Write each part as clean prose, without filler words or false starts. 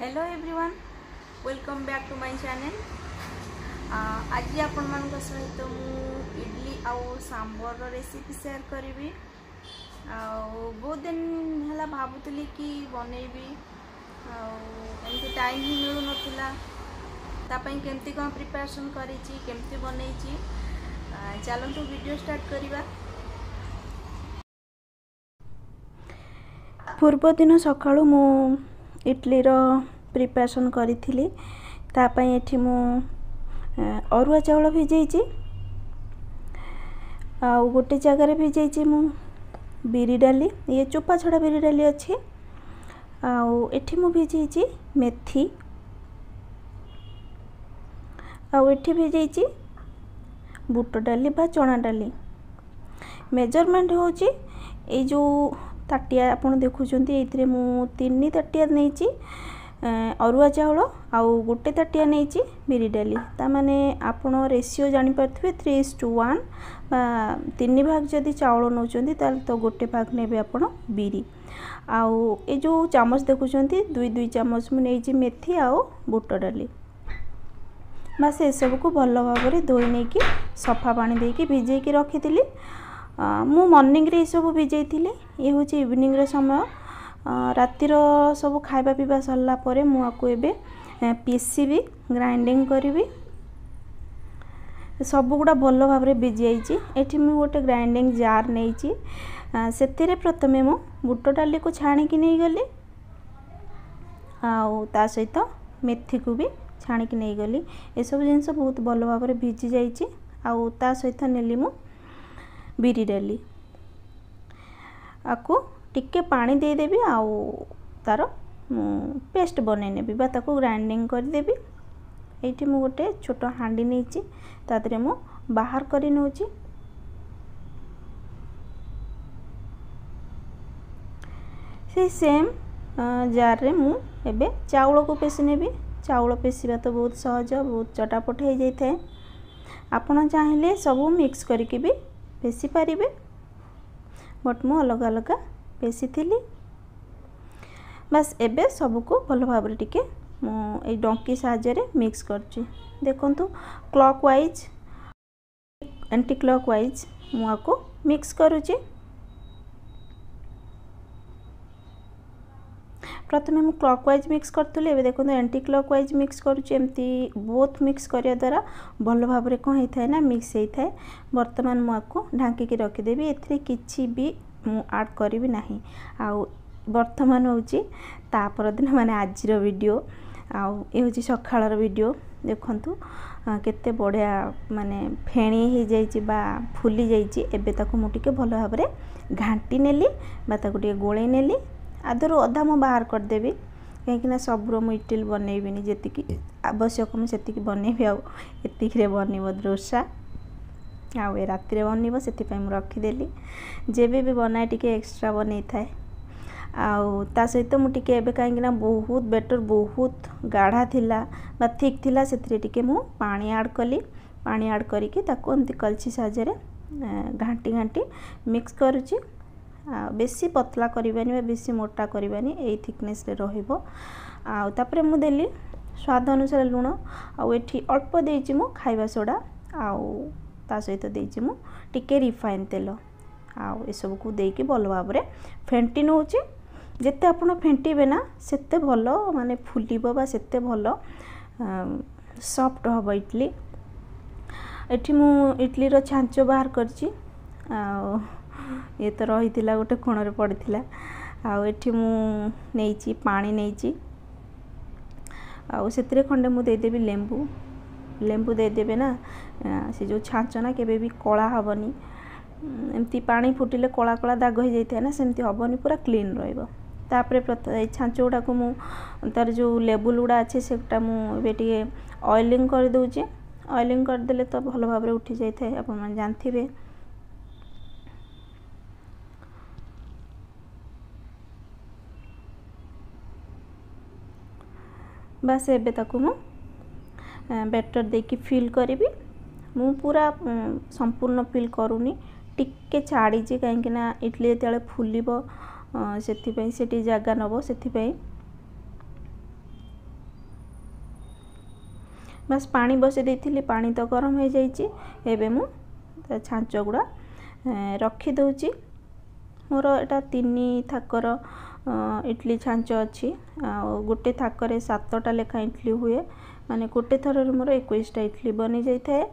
Hello everyone, welcome back to my channel. आज आपण मान सहित मु इडली आउ सांबर रेसिपी शेयर करी। बहुत दिन है भावुली कि बनईबी आमती टाइम ही मिलू ना केमती कौन प्रिपेरेसन करमती बन चलतु वीडियो स्टार्ट करिबा। पूर्व दिन सकाळु मु इडली रो प्रिपरेशन करी थी। तापाई एठी मु अरुआ चावल भिजई आ गोटे जगार भिजई मु बिरी डाली, ये चोपा छड़ा बिरी डाली अच्छे। आठी मु भिजई मेथी आठी भिजई बुट डाली बा चना डाली। मेजरमेंट हूँ ये जो ताटिया आप देखुं मु तीन ताटिया नहीं अरुआ चावल आ गोटे ताटिया नहीं बिरी डाली। तामाने आपण रेशियो जानी पारथिबे 3:1 बा 3 भाग जदि चावल नौचंदी ताल तो गोटे भाग नेबे आपण बिरी। आ ए जो चमच देखुंती दुई दुई चमच मु नेइची मेथी आ बुट डाली। बस ये सब को भल भाव में धोई नहीं कि सफा पानी देके भिजे की रखी। मु मॉर्निंग रे सब भिजई थी। ये हूँ इवनिंग रे समय रातिर सब खाइबा पीवा सरला परे मुझे एवं पीसबी ग्राइंडिंग करी। सबगुड़ा भल भाव में भिजी एठी मु गोटे ग्राइंडिंग जार नहीं से प्रथमे मु बुट डाली को छाणिकी नहीं गली आ सहित मेथी को भी छाणिकी नहीं गली। ये सब जिनस बहुत भल भाव में भिजी जा सहित नेली मु बिरी डाली। आपको टिके पानी दे देबी आ तार पेस्ट बने नेबी बा ताको ग्राइंडिंग कर देबी। एठी मु गोटे छोट हांडी नैची तादरे मु बाहर करी नौची। से सेम जार रे मु एबे चावल को पेसी नेबी। चावल पेसीबा तो बहुत सहज, बहुत चटापट हो जाई थाए। आपण चाहेले सब मिक्स करके भी पेसी पारे, बट मु अलग अलग पेसी थी। बस एबे सबको भल भाव में टिके मु डंकी साहाय्य मिक्स करची। देखंतु clockwise anti clock wise मु आको मिक्स करूची। प्रथमे मु क्लॉक वाइज मिक्स करतुले, एबे देखंतु एंटी क्लॉक वाइज मिक्स करूची। एमती बहुत मिक्स करिया द्वारा भल भाव में कौन होता है ना मिक्स होता है। बर्तमान मुझको ढांकी रखिदेवी, एथिरे किछि भी मु ऐड करी नाही। आ बर्तमान होची तापर दिन माने आजिर वीडियो आ हूँ सकाळर वीडियो। देखंतु केते बढ़िया माने फेणी हो जाइए बा फुली जाइए। एबे ताको मु टिके भल भाव में घांटी नेली बा ताको टिके गोळे नेली। आधरू अधा मु बाहर करदेवी कहीं सबरो मु इडली बनईबी जी आवश्यक मुझे बनईबी आतीक बनब दोसा आ रातिर बनब से रखिदेली। जेबे भी बनाए टिके एक्स्ट्रा बनई थाए। आ सहित मुझे कहीं बहुत बेटर बहुत गाढ़ा थिला बा थिक थिला से पानी ऐड कली। पानी ऐड करके कलछी साहाय्य घांटी घांटी मिक्स करुची। बेसी पतला करवानी बेसी मोटा करवानी, यही थिकनेस रे रहिबो। आ तापरे मु देली स्वाद अनुसार लुण आउ एठी अल्प देइची मु खाइबा सोडा आउ ता सहित देइची मु टिके रिफाइन तेल आउ ए सब को देइकी भल भाव रे फेंटी नउची। जेते आपण फेंटीबे ना सेते भल माने फुलिबो बा सेते भल सॉफ्ट होबो इडली। एठी मु इडली रो छांचो बाहर करची। आ ये तो रही गोटे कोण पड़ी आठी मुझे पा नहीं आते खंडे मुदेदेवी लेंबू। लेंबू देदेवे ना से जो छाँचना केबे भी कला हेनी। एमती पा फुटिले कला कला दाग हो जाए ना, सेमती हेनी पूरा क्लीन रही। छाँच गुड़ा को तार जो लेबुल गुड़ा अच्छे से मुझे ऑयलिंग कर दूचे। ऑयलिंग करदे तो भल भाव में उठी जाए थाए। आप जानते बस एबे ताकू मु बेटर देकी फिल करी। मु पूरा संपूर्ण फिल करूनी, टिके छाड़ी कहीं ना इडली जो फुलब से जगह नब से बस पानी बसई देती पानी तो गरम हो जाए मु छांच गुड़ा रखी दूची मोर एटा तीन थाकर इडली छांच अच्छी गोटे थाकर 7टा लेखा इडली हुए माने गोटे थर मोर 21टा इडली बनी जाए।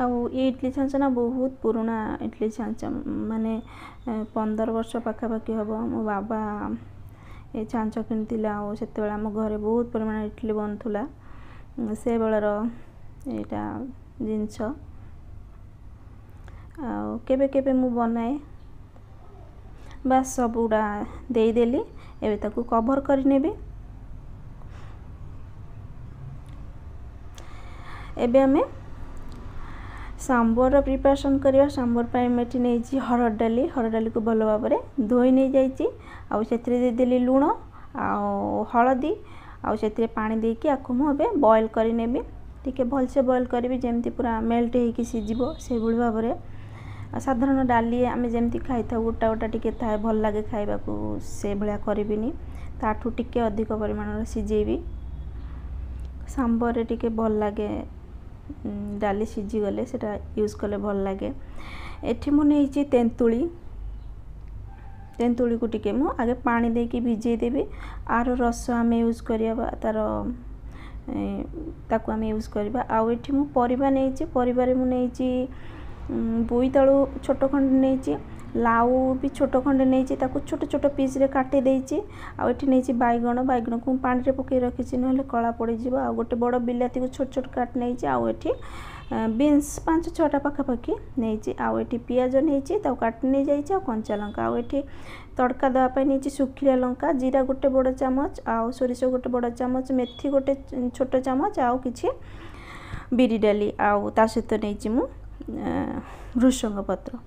आउ ये इडली छांच ना बहुत पुराना इडली छांच माने 15 वर्ष पाखापाखि हम मो बाबा ये छांच किनी से आम घरे बहुत परिमाण इडली बनूला से बेलर यहाँ जिनस के बनाए बास सबूटा देदेली एवं कभर करने आम सांबर प्रिपरेशन करवा। सांबर पर हरड़ डाली को भल भाव में धोई नहीं जाती देली लुण आउ हलदी आउ से पानी देकी आखु मुझे बॉइल करेबी टी भलसे बॉइल करी जमी पूरा मेल्ट हो सीजब से भाव में। साधारण डाली आम जमी खाई था गोटा गोटा टी थाए भल लगे खावा से भाया करी ताठू टे अधिक परिमाण सीझेबी सांबर टी भल लगे डाली सीझी गले सेटा यूज कले भल लगे। एठी मु नहीं तेंतुली तेंतुली को टिके मु आगे पानी देके भिजे देबी आरो रस आम यूज करवा तार ताकू आम यूज करवा। आउ एठी मु परिबा नहीं परिबारे मु नहीं बोईतालु छोट खंड नहीं लाउ भी छोट खंड नहीं ताकू छोट छोट पीस रे काटे देछि। आ एठी नहीं बैगण बैगण को पानी रे पके रखिछि नहले कला पड़ी जीव। आ गोटे बड़ बिलाती को छोट छोट काट नहीं आ एठी बीन्स 5-6टा पाखापाखि नहीं आ एठी पियाज नहीं ताकू काट नहीं जाइछि। आ कंचा लंका आ एठी तड़का दवापाई नहीं सुखिला लंका जीरा गोटे बड़ चमच आउ सोरिष गोटे बड़ चमच मेथी गोटे छोट चमच आउ किछि बिरी डाली आउ ता सहित नहीं मु भृषंग पत्र।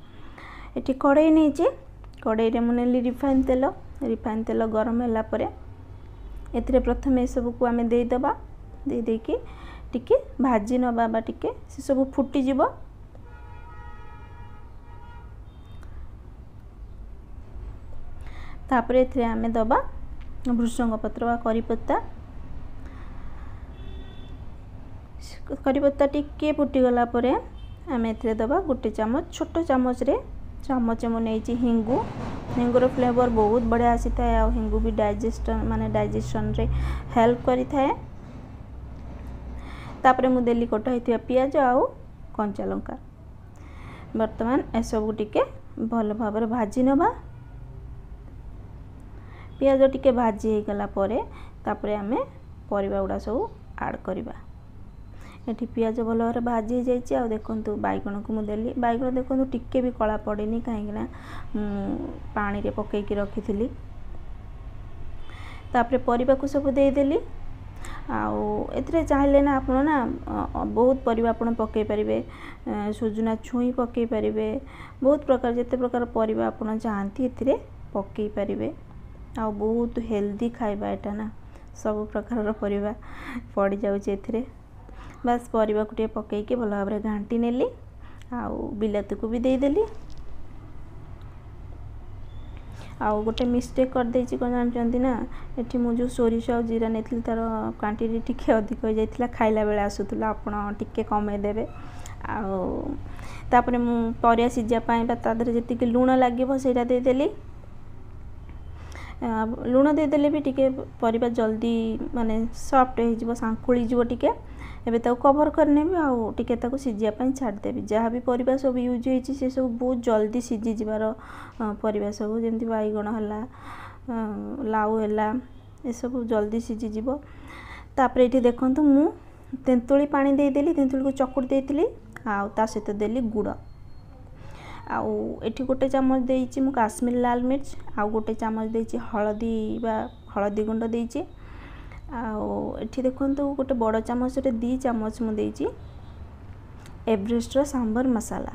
ये कड़े नहीं कड़े मुझे रिफाइन तेल गरम होगापर ए प्रथम ये सब को आम देदेबा देदेकी टिके भाजी ना टिके से सब फुटीज तापर ए आम दबा भृषंग पत्र करीपत्ता करीपत्ता टिके फुटीगला आम ए दबा गोटे चमच छोट चमच रे चमच मुझे नहीं हिंगू हिंगूर फ्लेवर बहुत बढ़िया आसी था। हिंगू भी डाइजेस्टन माने डाइजेशन रे हेल्प करी था। तापर मु देली कटा होता पियाज आउ कंचा लंका बर्तमान ए सब टिके भल भाव में भाजी नवा। पियाज टिके भाजी होगला तापर आम परिबा गुड़ा सब आड करवा। ये पियाज भल भाव में भाजी हो जाए। आ देखूँ बैगण को मुझे बैगण देखूँ टिके भी कला पड़ेनि कहीं पानी रे पकईक रखी थी। तापर परिबा को सब देदेली आउ चाहले ना आप बहुत परिबा आपन पकई पारे सुजना छुई पकई पारे बहुत प्रकार जिते प्रकार परिबा आपन चाहती ए पकई पारे। आ बहुत हेल्दी खाइबा एटा ना सब प्रकार परिबा पड़ जाउछ एथिरे। बस परिबा कुटे पकईके भल भाव में घाटी नेली आउ बिलाती को भी देदेली। आउ गोटे मिस्टेक कर दे कौन जानते ना ये मुझे सोरिष आ जीरा नहीं तार क्वांटिटी टिके अधिक हो जाता खाइला बेले आसूला आपड़ टिके कमेदेवे। आपर मु परिया सीझापाई तादर जी लुण लगे सहीटा देदेली लुण देदेले भी टिके परिबा जल्दी माने सॉफ्ट हो सांकुली जीव टिके एबे ताको कवर करने भी आउ टिके ताको सीझापाई छाड़देवी। जहाँ भी परिबा सब यूज होती से सब बहुत जल्दी सीझी जीवार परिबा सब जमी बैगण है लाउ है सब जल्दी सीझी जीव। तापर ये देखूँ मु तेंतुली पानी देदेली तेंतुली को चकुड़ देती आउ ता सहित देली गुड़ आउ एठी गोटे चमच देइछि मु काश्मीर लाल मिर्च आउ गोटे चमच देइछि हलदी बा हलदी गुंड देइछि। आउ एठी देखंतु गोटे बड़ चमच रे 2 चमच मु देइछि एवरेस्ट रो सांबर मसाला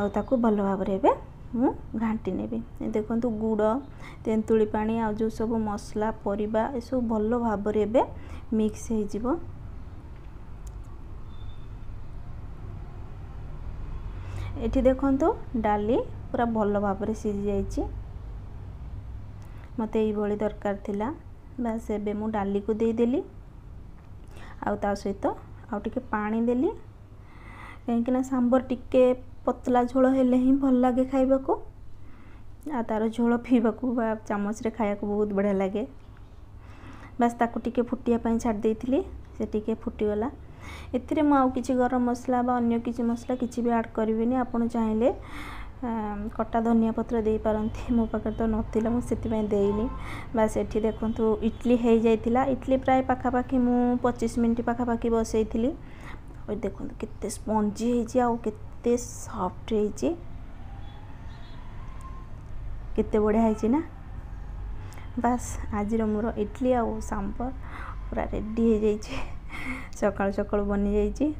आउ ताकू भल भाव रे बे मु घांटी नेबे। देखंतु गुड़ तेंतुली पानी आउ जो सब मसला परिबा ए सब भल भाव रे बे मिक्स हे जिवो। एठी देखंतु डाली पूरा भल भाव में सीझी जाइछि। मते ये दरकार थिला बस एबे मु डाली को दे देली आउ ता सहित आउ टिके पानी देली कहीं सांबर टिके पतला झोल हेले ही भल लगे खाइबा को आ तार झोल पीवा को चमच रे खाया को बहुत बढ़िया लगे। बस ताकू टिके फुटिया पई छाड़ देइथिली से टिके फुटिगला। एथिरे म आउ किछि गरम मसला बा अन्य किछि मसला किछि भी ऐड करबिनी। आपण चाहिले कटा धनिया पत्र दे पारंती मो पाखे तो नथिला मु सेति पई देइनी। बस एठी देखंतु इडली हेइ जाइतिला। इडली प्राय पाखा पाखी मु 25 मिनिट पाखा पाखी बसैथिली। और देखंतु केते स्पंजी हेइ जे आ केते सॉफ्ट हेइ जे केते बढ़िया हेइ जे ना। बस आज मोर इडली आ सांबर पूरा रेडी हेइ जाइछे। सकाळ सकाळ बनि जाइछे।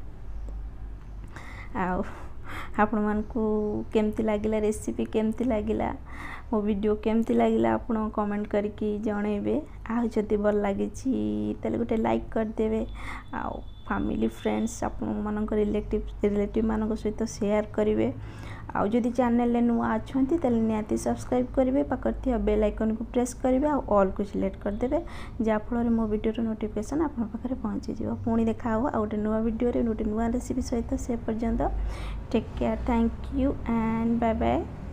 आ आपण मानकू केमती लागिला रेसिपी केमती लागिला मो वीडियो केमती लागिला आपण कमेंट करके जणैबे। आ जदी भल लागिछि तले गोटे लाइक कर देबे आ फैमिली फ्रेंड्स आपण मानक रिलेटिव मानक सहित शेयर करिवे। आ जदी चैनल ले नुआ अछंती तले नियाती सब्सक्राइब करिवे पाकरती बेल आइकन को प्रेस करिवे आ ऑल को सिलेक्ट कर देबे जा फल रे मो वीडियो रो नोटिफिकेशन आपण पाखरे पहुंची जीवो। पुणी देखा हो आ गोटे नुआ वीडियो रे गोटे नुआ रेसिपी सहित से पर्यंत take care. Thank you and bye bye.